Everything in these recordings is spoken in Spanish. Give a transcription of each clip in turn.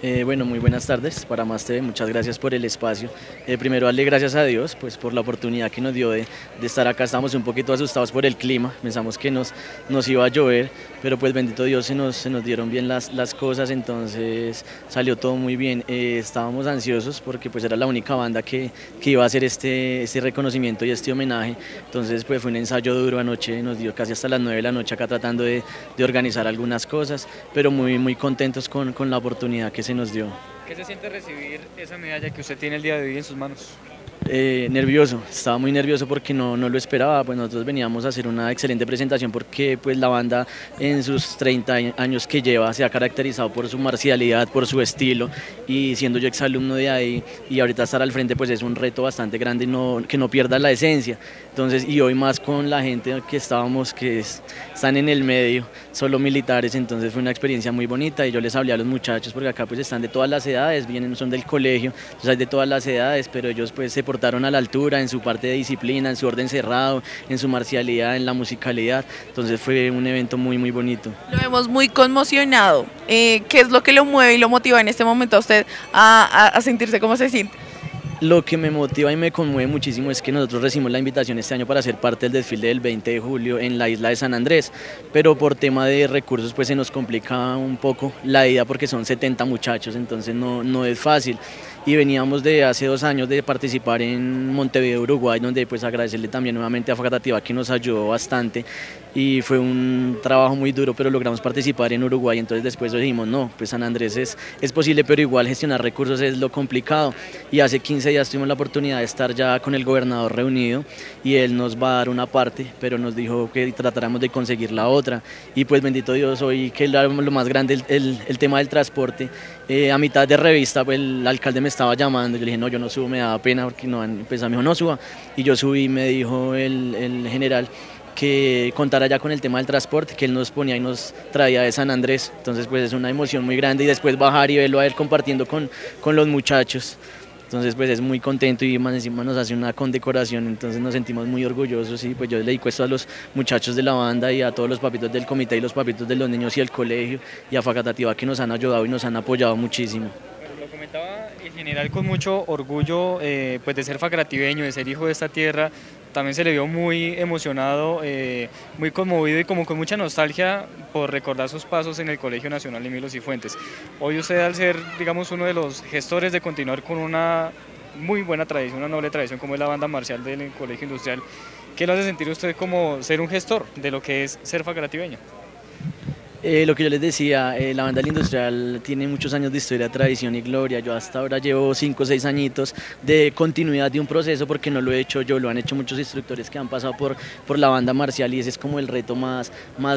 Bueno, muy buenas tardes para Más TV, muchas gracias por el espacio. Primero darle gracias a Dios pues, por la oportunidad que nos dio de estar acá. Estamos un poquito asustados por el clima, pensamos que nos iba a llover, pero pues bendito Dios se nos dieron bien las cosas, entonces salió todo muy bien. Estábamos ansiosos porque pues era la única banda que iba a hacer este reconocimiento y este homenaje, entonces pues fue un ensayo duro anoche, nos dio casi hasta las 9 de la noche acá tratando de organizar algunas cosas, pero muy, muy contentos con la oportunidad que se nos dio. ¿Qué se siente recibir esa medalla que usted tiene el día de hoy en sus manos? Nervioso, estaba muy nervioso porque no lo esperaba, pues nosotros veníamos a hacer una excelente presentación porque pues la banda en sus 30 años que lleva se ha caracterizado por su marcialidad, por su estilo, y siendo yo exalumno de ahí y ahorita estar al frente pues es un reto bastante grande, que no pierda la esencia, entonces, y hoy más con la gente que están en el medio, solo militares, entonces fue una experiencia muy bonita y yo les hablé a los muchachos porque acá pues están de todas las edades, son del colegio, entonces hay de todas las edades, pero ellos pues se portaron a la altura en su parte de disciplina, en su orden cerrado, en su marcialidad, en la musicalidad, entonces fue un evento muy muy bonito. Lo vemos muy conmocionado. ¿Qué es lo que lo mueve y lo motiva en este momento a usted a sentirse como se siente? Lo que me motiva y me conmueve muchísimo es que nosotros recibimos la invitación este año para ser parte del desfile del 20 de julio en la isla de San Andrés, pero por tema de recursos pues se nos complica un poco la ida porque son 70 muchachos, entonces no es fácil. Y veníamos de hace 2 años de participar en Montevideo, Uruguay, donde pues agradecerle también nuevamente a Facatativá que nos ayudó bastante y fue un trabajo muy duro, pero logramos participar en Uruguay, entonces después dijimos no, pues San Andrés es posible, pero igual gestionar recursos es lo complicado y hace 15 días tuvimos la oportunidad de estar ya con el gobernador reunido y él nos va a dar una parte, pero nos dijo que tratáramos de conseguir la otra y pues bendito Dios hoy que lo más grande el tema del transporte, a mitad de revista pues, el alcalde me estaba llamando, yo le dije no, yo no subo, me daba pena porque no han empezado, me dijo no suba, y yo subí y me dijo el general que contara ya con el tema del transporte, que él nos ponía y nos traía de San Andrés, entonces pues es una emoción muy grande y después bajar y verlo a él compartiendo con los muchachos, entonces pues es muy contento y más encima nos hace una condecoración, entonces nos sentimos muy orgullosos y pues yo le dedico esto a los muchachos de la banda y a todos los papitos del comité y los papitos de los niños y el colegio y a Facatativá que nos han ayudado y nos han apoyado muchísimo. Comentaba en general con mucho orgullo pues de ser facatativbeño, de ser hijo de esta tierra, también se le vio muy emocionado, muy conmovido y como con mucha nostalgia por recordar sus pasos en el Colegio Nacional Emilio Cifuentes. Hoy usted al ser digamos uno de los gestores de continuar con una muy buena tradición, una noble tradición como es la Banda Marcial del Colegio Industrial, ¿qué lo hace sentir usted como ser un gestor de lo que es ser facatativbeño? Lo que yo les decía, la Banda Industrial tiene muchos años de historia, tradición y gloria, yo hasta ahora llevo 5 o 6 añitos de continuidad de un proceso porque no lo he hecho yo, lo han hecho muchos instructores que han pasado por la Banda Marcial y ese es como el reto más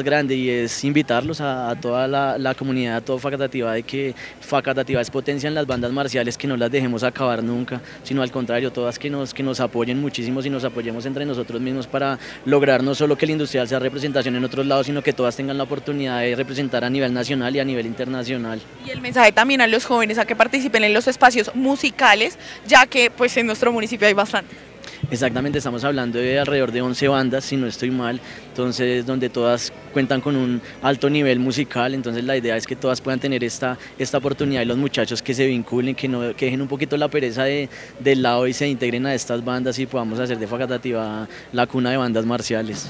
grande y es invitarlos a toda la comunidad, a todo Facatativá, de que Facatativá es potencia en las bandas marciales, que no las dejemos acabar nunca, sino al contrario, todas que nos apoyen muchísimo y nos apoyemos entre nosotros mismos para lograr no solo que el industrial sea representación en otros lados, sino que todas tengan la oportunidad de representar a nivel nacional y a nivel internacional. Y el mensaje también a los jóvenes a que participen en los espacios musicales, ya que pues en nuestro municipio hay bastante. Exactamente, estamos hablando de alrededor de 11 bandas, si no estoy mal, entonces donde todas cuentan con un alto nivel musical, entonces la idea es que todas puedan tener esta oportunidad y los muchachos que se vinculen, que dejen un poquito la pereza del lado y se integren a estas bandas y podamos hacer de Facatativá la cuna de bandas marciales.